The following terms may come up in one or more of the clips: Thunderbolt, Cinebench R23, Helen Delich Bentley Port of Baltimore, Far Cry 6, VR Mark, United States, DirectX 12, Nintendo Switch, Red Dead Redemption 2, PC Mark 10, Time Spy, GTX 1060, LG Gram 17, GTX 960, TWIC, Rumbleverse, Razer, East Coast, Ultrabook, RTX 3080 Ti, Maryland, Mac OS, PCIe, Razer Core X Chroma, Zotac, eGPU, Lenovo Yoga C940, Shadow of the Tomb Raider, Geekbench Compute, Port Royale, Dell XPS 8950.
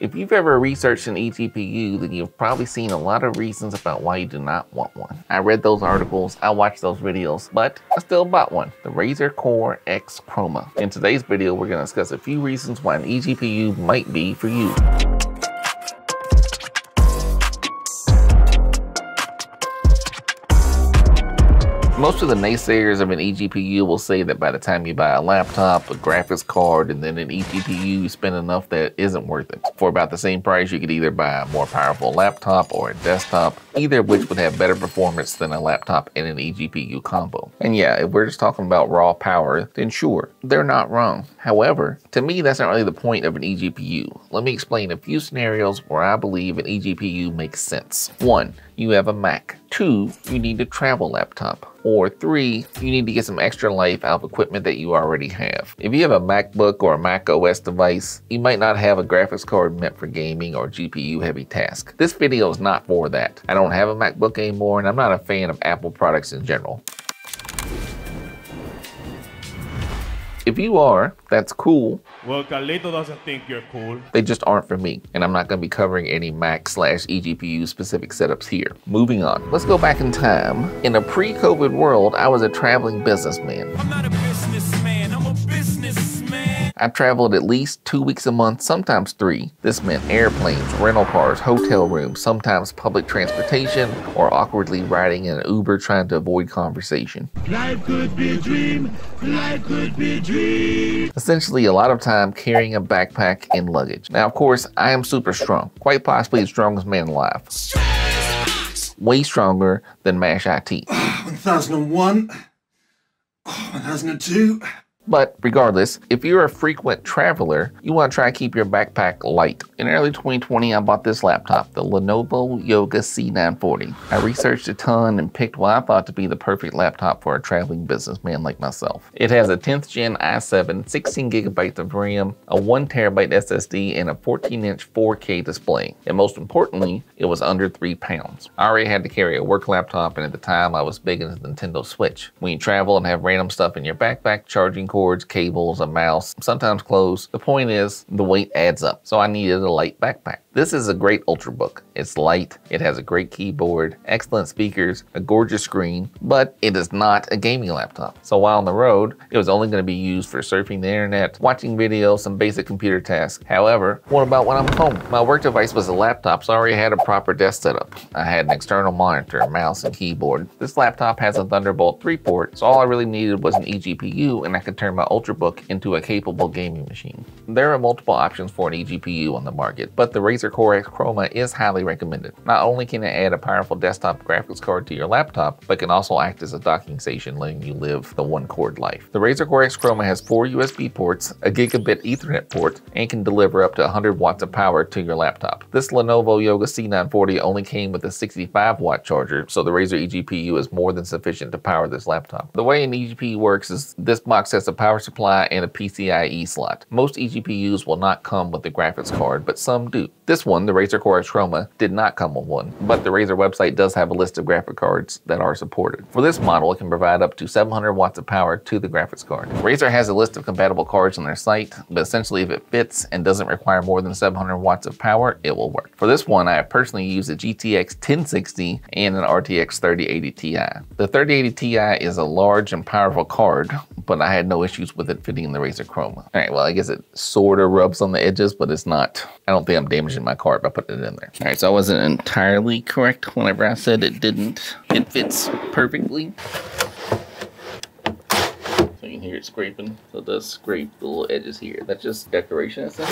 If you've ever researched an eGPU, then you've probably seen a lot of reasons about why you do not want one. I read those articles, I watched those videos, but I still bought one, the Razer Core X Chroma. In today's video, we're going to discuss a few reasons why an eGPU might be for you. Most of the naysayers of an eGPU will say that by the time you buy a laptop, a graphics card, and then an eGPU, you spend enough that isn't worth it. For about the same price, you could either buy a more powerful laptop or a desktop, either of which would have better performance than a laptop and an eGPU combo. And yeah, if we're just talking about raw power, then sure, they're not wrong. However, to me, that's not really the point of an eGPU. Let me explain a few scenarios where I believe an eGPU makes sense. 1. You have a Mac. 2. You need a travel laptop. Or 3, you need to get some extra life out of equipment that you already have. If you have a MacBook or a Mac OS device, you might not have a graphics card meant for gaming or GPU heavy tasks. This video is not for that. I don't have a MacBook anymore, and I'm not a fan of Apple products in general. If you are, that's cool. Well, Carlito doesn't think you're cool. They just aren't for me, and I'm not going to be covering any Mac/eGPU specific setups here. Moving on. Let's go back in time. In a pre-COVID world, I was a traveling businessman. I'm not a businessman. I'm a businessman. I traveled at least 2 weeks a month, sometimes 3. This meant airplanes, rental cars, hotel rooms, sometimes public transportation, or awkwardly riding in an Uber trying to avoid conversation. Life could be a dream. Life could be a dream. Essentially a lot of time carrying a backpack and luggage. Now, of course, I am super strong, quite possibly the strongest man alive. Way stronger than Mash IT. 1001, 1002. But regardless, if you're a frequent traveler, you want to try to keep your backpack light. In early 2020, I bought this laptop, the Lenovo Yoga C940. I researched a ton and picked what I thought to be the perfect laptop for a traveling businessman like myself. It has a 10th gen i7, 16 gigabytes of RAM, a 1 terabyte SSD, and a 14-inch 4K display. And most importantly, it was under 3 pounds. I already had to carry a work laptop, and at the time, I was big into the Nintendo Switch. When you travel and have random stuff in your backpack, charging cords, cables, a mouse, sometimes clothes. The point is, the weight adds up, so I needed a light backpack. This is a great Ultrabook. It's light, it has a great keyboard, excellent speakers, a gorgeous screen, but it is not a gaming laptop. So while on the road, it was only going to be used for surfing the internet, watching videos, some basic computer tasks. However, what about when I'm home? My work device was a laptop, so I already had a proper desk setup. I had an external monitor, mouse, and keyboard. This laptop has a Thunderbolt 3 port, so all I really needed was an eGPU, and I could turn my Ultrabook into a capable gaming machine. There are multiple options for an eGPU on the market, but the Razer Core X Chroma is highly recommended. Not only can it add a powerful desktop graphics card to your laptop, but can also act as a docking station, letting you live the one-cord life. The Razer Core X Chroma has 4 USB ports, a gigabit Ethernet port, and can deliver up to 100 watts of power to your laptop. This Lenovo Yoga C940 only came with a 65-watt charger, so the Razer eGPU is more than sufficient to power this laptop. The way an eGPU works is this box has a power supply and a PCIe slot. Most eGPUs will not come with a graphics card, but some do. This one, the Razer Core X Chroma, did not come with one, but the Razer website does have a list of graphic cards that are supported. For this model, it can provide up to 700 watts of power to the graphics card. Razer has a list of compatible cards on their site, but essentially if it fits and doesn't require more than 700 watts of power, it will work. For this one, I have personally used a GTX 1060 and an RTX 3080 Ti. The 3080 Ti is a large and powerful card, but I had no issues with it fitting in the Razer Chroma. All right, well, I guess it sort of rubs on the edges, but it's not. I don't think I'm damaging my card by putting it in there. All right, so I wasn't entirely correct whenever I said it didn't. It fits perfectly. So you can hear it scraping. So it does scrape the little edges here. That's just decoration and stuff.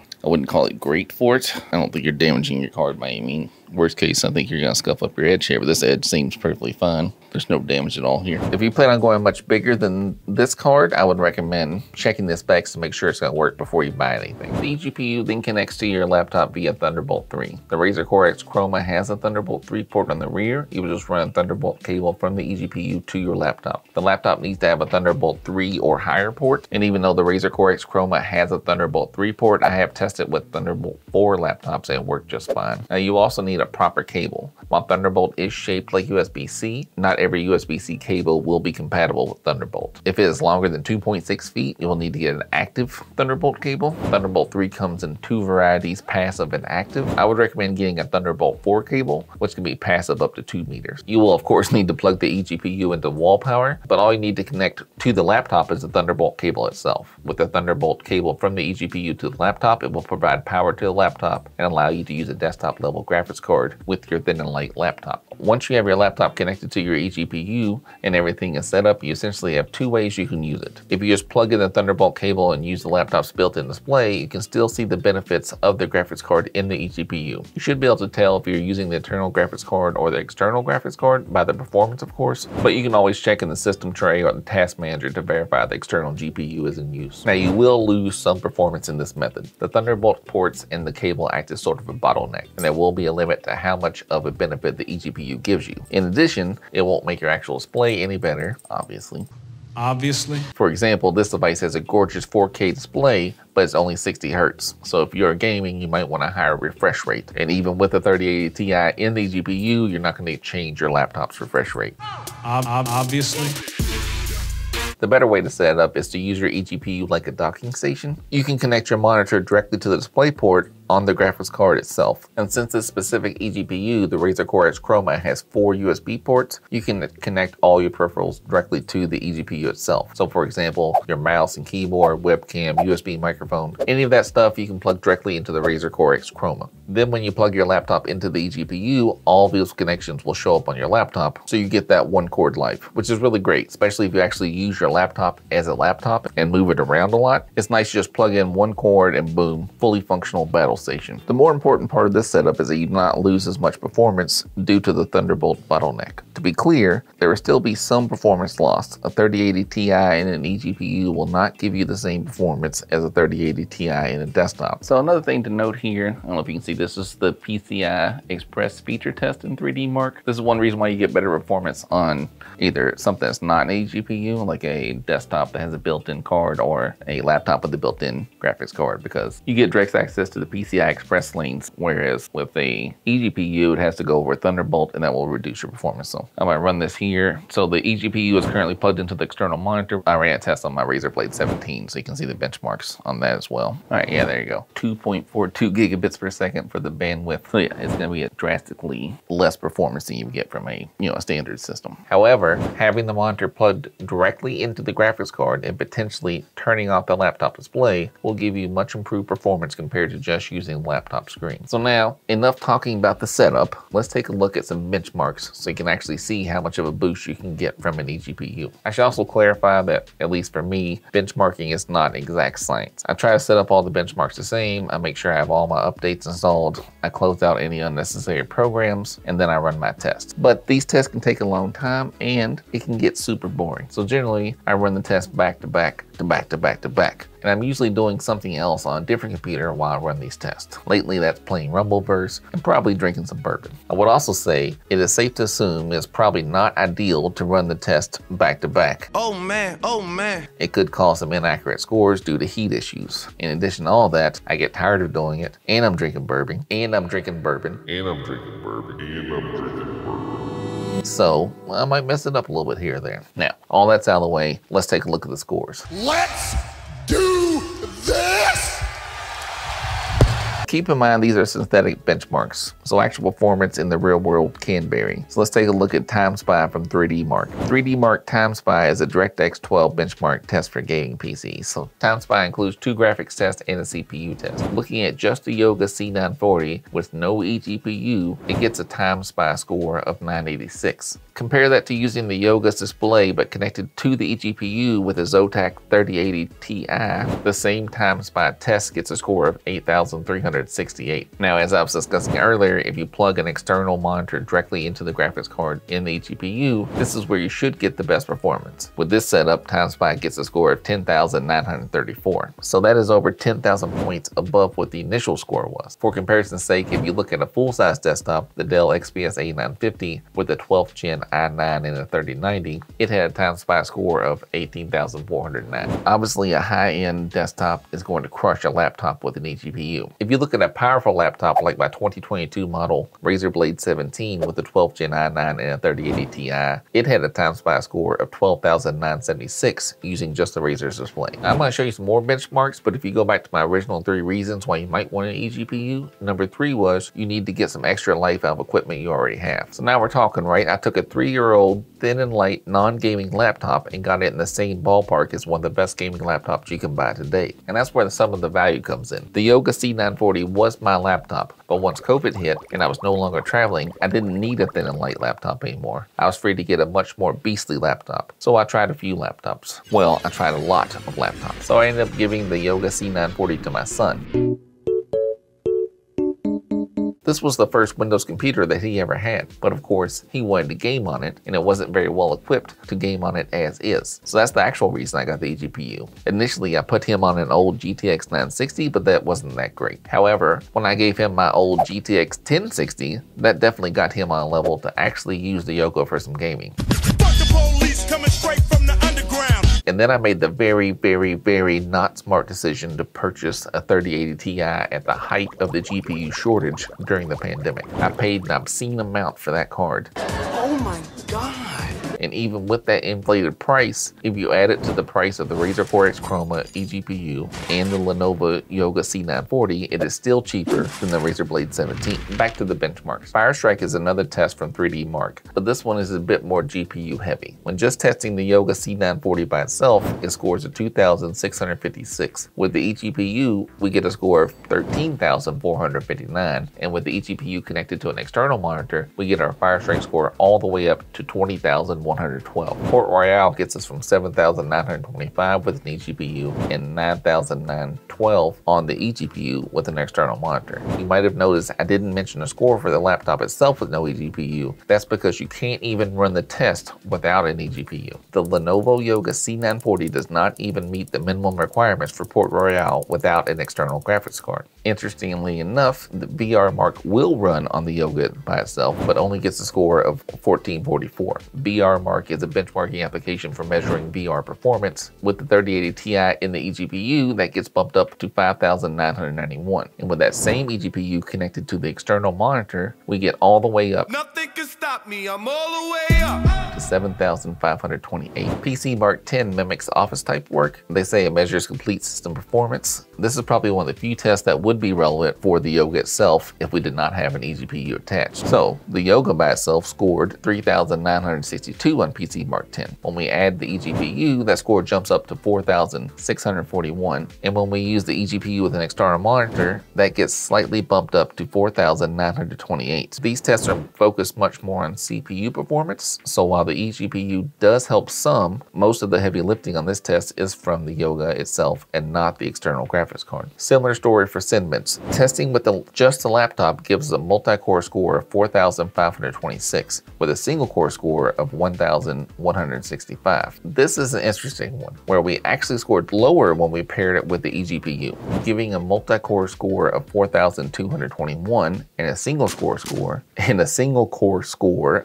So I wouldn't call it great for it. I don't think you're damaging your card by any means. Worst case, I think you're gonna scuff up your edge here, but this edge seems perfectly fine. There's no damage at all here. If you plan on going much bigger than this card, I would recommend checking the specs to make sure it's gonna work before you buy anything. The eGPU then connects to your laptop via Thunderbolt 3. The Razer Core X Chroma has a Thunderbolt 3 port on the rear. You would just run a Thunderbolt cable from the eGPU to your laptop. The laptop needs to have a Thunderbolt 3 or higher port, and even though the Razer Core X Chroma has a Thunderbolt 3 port, I have tested with Thunderbolt 4 laptops and it worked just fine. Now you also need a proper cable. While Thunderbolt is shaped like USB-C, not every USB-C cable will be compatible with Thunderbolt. If it is longer than 2.6 feet, you will need to get an active Thunderbolt cable. Thunderbolt 3 comes in two varieties, passive and active. I would recommend getting a Thunderbolt 4 cable, which can be passive up to 2 meters. You will of course need to plug the eGPU into wall power, but all you need to connect to the laptop is the Thunderbolt cable itself. With the Thunderbolt cable from the eGPU to the laptop, it will provide power to the laptop and allow you to use a desktop level graphics card with your thin and light laptop. Once you have your laptop connected to your eGPU and everything is set up, you essentially have two ways you can use it. If you just plug in the Thunderbolt cable and use the laptop's built-in display, you can still see the benefits of the graphics card in the eGPU. You should be able to tell if you're using the internal graphics card or the external graphics card by the performance, of course, but you can always check in the system tray or the task manager to verify the external GPU is in use. Now, you will lose some performance in this method. The Thunderbolt ports and the cable act as sort of a bottleneck, and there will be a limit to how much of a benefit the eGPU gives you. In addition, it won't make your actual display any better, obviously. For example, this device has a gorgeous 4K display, but it's only 60 hertz. So if you're gaming, you might want a higher refresh rate. And even with the 3080 Ti in the GPU, you're not going to change your laptop's refresh rate. Obviously. The better way to set it up is to use your eGPU like a docking station. You can connect your monitor directly to the display port on the graphics card itself. And since this specific eGPU, the Razer Core X Chroma, has 4 USB ports, you can connect all your peripherals directly to the eGPU itself. So for example, your mouse and keyboard, webcam, USB microphone, any of that stuff you can plug directly into the Razer Core X Chroma. Then when you plug your laptop into the eGPU, all those connections will show up on your laptop. So you get that one cord life, which is really great, especially if you actually use your laptop as a laptop and move it around a lot. It's nice to just plug in one cord and boom, fully functional battle station. The more important part of this setup is that you do not lose as much performance due to the Thunderbolt bottleneck. To be clear, there will still be some performance lost. A 3080 Ti and an eGPU will not give you the same performance as a 3080 Ti in a desktop. So another thing to note here, I don't know if you can see, this is the PCI Express feature test in 3DMark. This is one reason why you get better performance on either something that's not an eGPU, like a desktop that has a built-in card, or a laptop with a built-in graphics card, because you get direct access to the PCI Express lanes, whereas with the eGPU, it has to go over Thunderbolt, and that will reduce your performance. So I'm gonna run this here. So the eGPU is currently plugged into the external monitor. I ran a test on my Razer Blade 17, so you can see the benchmarks on that as well. All right, yeah, there you go. 2.42 gigabits per second for the bandwidth. So yeah, it's gonna be a drastically less performance than you get from a, a standard system. However, having the monitor plugged directly into the graphics card and potentially turning off the laptop display will give you much improved performance compared to just using laptop screen. So now, enough talking about the setup. Let's take a look at some benchmarks so you can actually see how much of a boost you can get from an eGPU. I should also clarify that, at least for me, benchmarking is not exact science. I try to set up all the benchmarks the same. I make sure I have all my updates installed. I close out any unnecessary programs, and then I run my tests. But these tests can take a long time, and it can get super boring. So generally, I run the test back to back to back to back to back. And I'm usually doing something else on a different computer while I run these tests. Lately, that's playing Rumbleverse and probably drinking some bourbon. I would also say it is safe to assume it's probably not ideal to run the test back to back. Oh man. It could cause some inaccurate scores due to heat issues. In addition to all that, I get tired of doing it, and I'm drinking bourbon, and I'm drinking bourbon, and I'm drinking bourbon, and I'm drinking bourbon. So I might mess it up a little bit here or there. Now, all that's out of the way, let's take a look at the scores. Let's do this! Keep in mind, these are synthetic benchmarks, so actual performance in the real world can vary. So let's take a look at Time Spy from 3DMark. 3DMark Time Spy is a DirectX 12 benchmark test for gaming PCs. So Time Spy includes 2 graphics tests and a CPU test. Looking at just the Yoga C940 with no eGPU, it gets a Time Spy score of 986. Compare that to using the Yoga's display but connected to the eGPU with a Zotac 3080 Ti. The same Time Spy test gets a score of 8,368. Now, as I was discussing earlier, if you plug an external monitor directly into the graphics card in the eGPU, this is where you should get the best performance. With this setup, Time Spy gets a score of 10,934. So that is over 10,000 points above what the initial score was. For comparison's sake, if you look at a full-size desktop, the Dell XPS 8950 with the 12th Gen i9 and a 3090, it had a Time Spy score of 18,409. Obviously, a high-end desktop is going to crush a laptop with an eGPU. If you look looking at a powerful laptop like my 2022 model Razer Blade 17 with the 12th Gen i9 and a 3080 Ti. It had a Time Spy score of 12,976 using just the Razer's display. I'm going to show you some more benchmarks, but if you go back to my original 3 reasons why you might want an eGPU, number 3 was you need to get some extra life out of equipment you already have. So now we're talking, right? I took a 3-year-old thin and light non-gaming laptop and got it in the same ballpark as one of the best gaming laptops you can buy today. And that's where some of the value comes in. The Yoga C940 was my laptop, but once COVID hit and I was no longer traveling, I didn't need a thin and light laptop anymore. I was free to get a much more beastly laptop. So I tried a few laptops. Well, I tried a lot of laptops. So I ended up giving the Yoga C940 to my son. This was the first Windows computer that he ever had, but of course he wanted to game on it and it wasn't very well equipped to game on it as is. So that's the actual reason I got the eGPU. Initially I put him on an old GTX 960, but that wasn't that great. However, when I gave him my old GTX 1060, that definitely got him on a level to actually use the Yoga for some gaming. Fuck the police coming straight from the underground. And then I made the very, very, very not smart decision to purchase a 3080 Ti at the height of the GPU shortage during the pandemic. I paid an obscene amount for that card. Oh my God. And even with that inflated price, if you add it to the price of the Razer Core X Chroma eGPU and the Lenovo Yoga C940, it is still cheaper than the Razer Blade 17. Back to the benchmarks. Firestrike is another test from 3DMark, but this one is a bit more GPU heavy. When just testing the Yoga C940 by itself, it scores a 2,656. With the eGPU, we get a score of 13,459. And with the eGPU connected to an external monitor, we get our Firestrike score all the way up to 20,112. Port Royale gets us from 7,925 with an eGPU and 9,912 on the eGPU with an external monitor. You might have noticed I didn't mention a score for the laptop itself with no eGPU. That's because you can't even run the test without an eGPU. The Lenovo Yoga C940 does not even meet the minimum requirements for Port Royale without an external graphics card. Interestingly enough, the VR Mark will run on the Yoga by itself, but only gets a score of 1444. VR Mark is a benchmarking application for measuring VR performance. With the 3080 Ti in the eGPU, that gets bumped up to 5,991. And with that same eGPU connected to the external monitor, we get all the way up. Nothing can stop me, I'm all the way up to 7,528. PC Mark 10 mimics office type work. They say it measures complete system performance. This is probably one of the few tests that would be relevant for the Yoga itself if we did not have an eGPU attached. So the Yoga by itself scored 3,962 on PC Mark 10. When we add the eGPU, that score jumps up to 4,641. And when we use the eGPU with an external monitor, that gets slightly bumped up to 4,928. These tests are focused much more on CPU performance. So while the eGPU does help some, most of the heavy lifting on this test is from the Yoga itself and not the external graphics card. Similar story for Cinebench. Testing with just the laptop gives a multi-core score of 4,526 with a single-core score of 1,165. This is an interesting one where we actually scored lower when we paired it with the eGPU, giving a multi-core score of 4,221 and a single-core score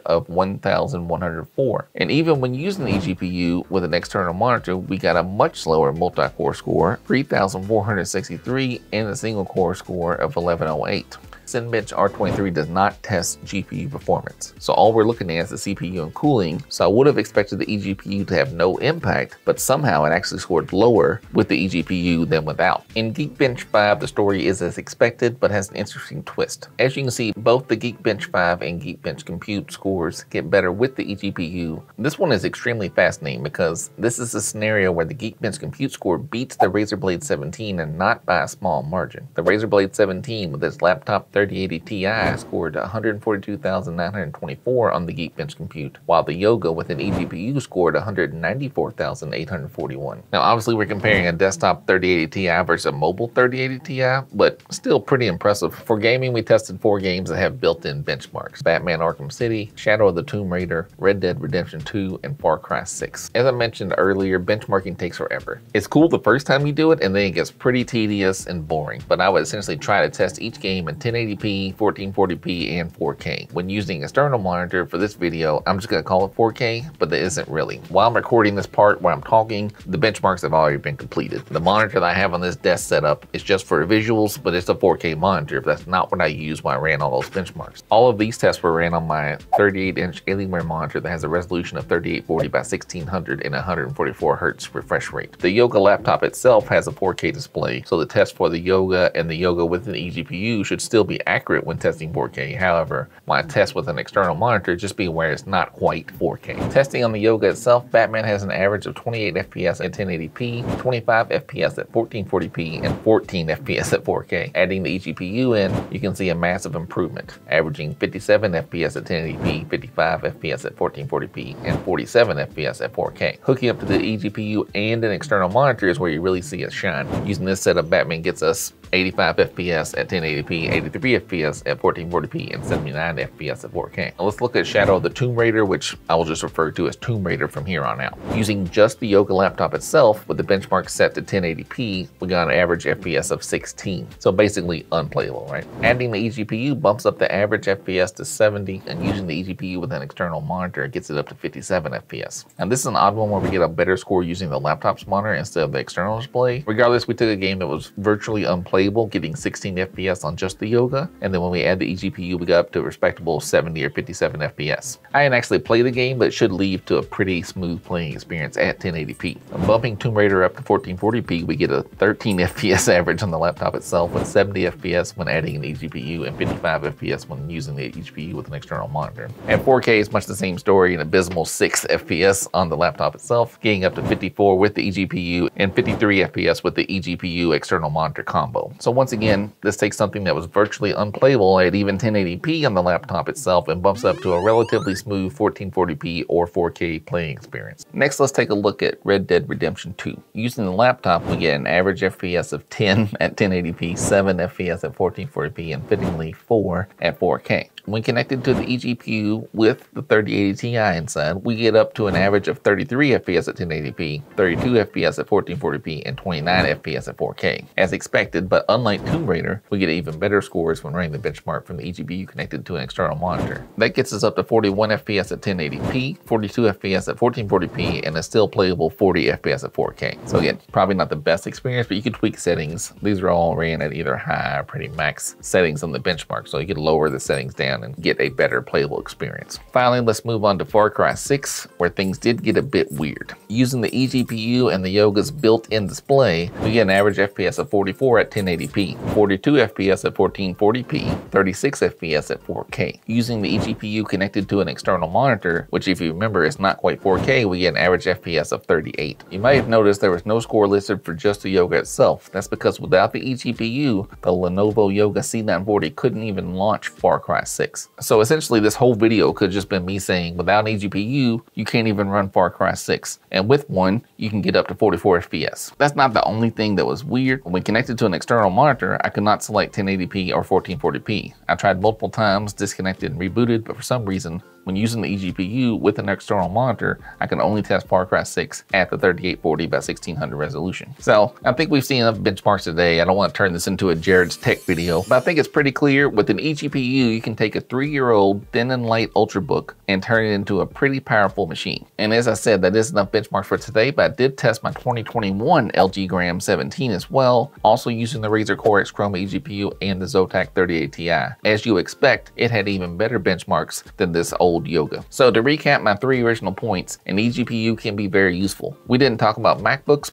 of 1,104. And even when using the eGPU with an external monitor, we got a much lower multi-core score, 3,463, and a single-core score of 1108. Cinebench R23 does not test GPU performance. So all we're looking at is the CPU and cooling. So I would have expected the eGPU to have no impact, but somehow it actually scored lower with the eGPU than without. In Geekbench 5, the story is as expected, but has an interesting twist. As you can see, both the Geekbench 5 and Geekbench Compute scores get better with the eGPU. This one is extremely fascinating because this is a scenario where the Geekbench Compute score beats the Razer Blade 17 and not by a small margin. The Razer Blade 17 with its laptop 3080 Ti scored 142,924 on the Geekbench Compute, while the Yoga with an eGPU scored 194,841. Now, obviously, we're comparing a desktop 3080 Ti versus a mobile 3080 Ti, but still pretty impressive. For gaming, we tested 4 games that have built-in benchmarks: Batman Arkham City, Shadow of the Tomb Raider, Red Dead Redemption 2, and Far Cry 6. As I mentioned earlier, benchmarking takes forever. It's cool the first time you do it, and then it gets pretty tedious and boring, but I would essentially try to test each game in 1080 1080p, 1440p, and 4K. When using an external monitor for this video, I'm just gonna call it 4K, but that isn't really. While I'm recording this part, while I'm talking, the benchmarks have already been completed. The monitor that I have on this desk setup is just for visuals, but it's a 4K monitor, but that's not what I used when I ran all those benchmarks. All of these tests were ran on my 38-inch Alienware monitor that has a resolution of 3840 by 1600 and 144 Hz refresh rate. The Yoga laptop itself has a 4K display, so the test for the Yoga and the Yoga with an eGPU should still be accurate when testing 4K. However, my test with an external monitor, just be aware it's not quite 4K. Testing on the Yoga itself, Batman has an average of 28 FPS at 1080p, 25 FPS at 1440p, and 14 FPS at 4K. Adding the eGPU in, you can see a massive improvement, averaging 57 FPS at 1080p, 55 FPS at 1440p, and 47 FPS at 4K. Hooking up to the eGPU and an external monitor is where you really see it shine. Using this setup, Batman gets us 85 FPS at 1080p, 83 FPS at 1440p, and 79 FPS at 4K. Now let's look at Shadow of the Tomb Raider, which I will just refer to as Tomb Raider from here on out. Using just the Yoga laptop itself, with the benchmark set to 1080p, we got an average FPS of 16. So basically unplayable, right? Adding the eGPU bumps up the average FPS to 70, and using the eGPU with an external monitor, it gets it up to 57 FPS. And this is an odd one where we get a better score using the laptop's monitor instead of the external display. Regardless, we took a game that was virtually unplayable, getting 16 FPS on just the Yoga, and then when we add the eGPU, we got up to a respectable 70 or 57 FPS. I didn't actually play the game, but it should lead to a pretty smooth playing experience at 1080p. Bumping Tomb Raider up to 1440p, we get a 13 FPS average on the laptop itself, with 70 FPS when adding an eGPU and 55 FPS when using the eGPU with an external monitor. And 4K is much the same story, an abysmal 6 FPS on the laptop itself, getting up to 54 with the eGPU and 53 FPS with the eGPU external monitor combo. So once again, this takes something that was virtually unplayable at even 1080p on the laptop itself and bumps up to a relatively smooth 1440p or 4K playing experience. Next, let's take a look at Red Dead Redemption 2. Using the laptop, we get an average FPS of 10 at 1080p, 7 FPS at 1440p, and fittingly 4 at 4K. When connected to the eGPU with the 3080 Ti inside, we get up to an average of 33 FPS at 1080p, 32 FPS at 1440p, and 29 FPS at 4K. As expected, but unlike Tomb Raider, we get even better scores when running the benchmark from the eGPU connected to an external monitor. That gets us up to 41 FPS at 1080p, 42 FPS at 1440p, and a still playable 40 FPS at 4K. So again, probably not the best experience, but you can tweak settings. These are all ran at either high or pretty max settings on the benchmark, so you could lower the settings down and get a better playable experience. Finally, let's move on to Far Cry 6, where things did get a bit weird. Using the eGPU and the Yoga's built-in display, we get an average FPS of 44 at 1080p, 42 FPS at 1440p, 36 FPS at 4K. Using the eGPU connected to an external monitor, which if you remember is not quite 4K, we get an average FPS of 38. You might have noticed there was no score listed for just the Yoga itself. That's because without the eGPU, the Lenovo Yoga C940 couldn't even launch Far Cry 6. So essentially this whole video could just been me saying without an eGPU, you can't even run Far Cry 6. And with one, you can get up to 44 FPS. That's not the only thing that was weird. When connected to an external monitor, I could not select 1080p or 1440p. I tried multiple times, disconnected and rebooted, but for some reason, when using the eGPU with an external monitor, I can only test Far Cry 6 at the 3840 by 1600 resolution. So I think we've seen enough benchmarks today. I don't want to turn this into a Jared's Tech video, but I think it's pretty clear with an eGPU, you can take a 3-year-old thin and light Ultrabook and turn it into a pretty powerful machine. And as I said, that is enough benchmarks for today, but I did test my 2021 LG Gram 17 as well, also using the Razer Core X Chroma eGPU and the Zotac 38 Ti. As you expect, it had even better benchmarks than this old Yoga. So to recap my 3 original points, an eGPU can be very useful. We didn't talk about MacBooks,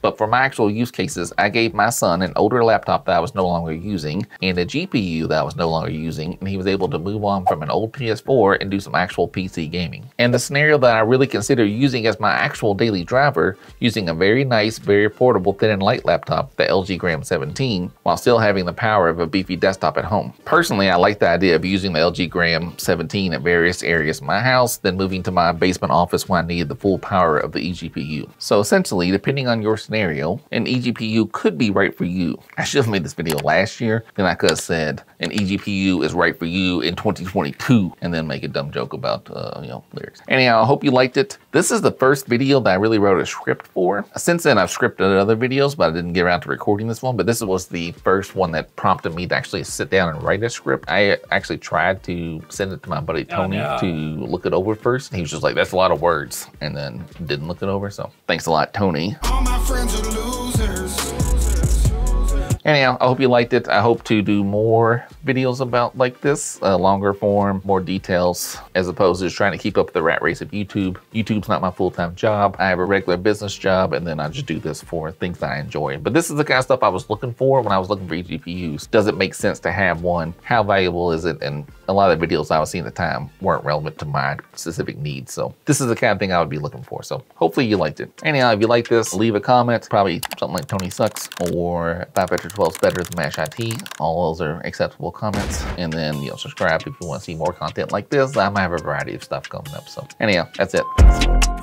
but for my actual use cases, I gave my son an older laptop that I was no longer using and a GPU that I was no longer using, and he was able to move on from an old PS4 and do some actual PC gaming. And the scenario that I really consider using as my actual daily driver, using a very nice, very portable, thin and light laptop, the LG Gram 17, while still having the power of a beefy desktop at home. Personally, I like the idea of using the LG Gram 17 at various areas of my house, then moving to my basement office when I needed the full power of the eGPU. So essentially, depending on your scenario, scenario, an eGPU could be right for you. I should have made this video last year, then I could have said an eGPU is right for you in 2022 and then make a dumb joke about, lyrics. Anyhow, I hope you liked it. This is the first video that I really wrote a script for. Since then, I've scripted other videos, but I didn't get around to recording this one, but this was the first one that prompted me to actually sit down and write a script. I actually tried to send it to my buddy Tony to look it over first. He was just like, that's a lot of words, and then didn't look it over, so thanks a lot, Tony. All my friends are losers. Anyhow, I hope you liked it. I hope to do more videos about like this, longer form, more details, as opposed to just trying to keep up the rat race of YouTube. YouTube's not my full-time job. I have a regular business job, and then I just do this for things that I enjoy. But this is the kind of stuff I was looking for when I was looking for eGPUs. Does it make sense to have one? How valuable is it? And a lot of the videos I was seeing at the time weren't relevant to my specific needs. So this is the kind of thing I would be looking for. So hopefully you liked it. Anyhow, if you like this, leave a comment, probably something like Tony sucks or 5 Vector 12 is better than Mash IT. All those are acceptable comments. And then, subscribe if you want to see more content like this. I might have a variety of stuff coming up. So anyhow, that's it.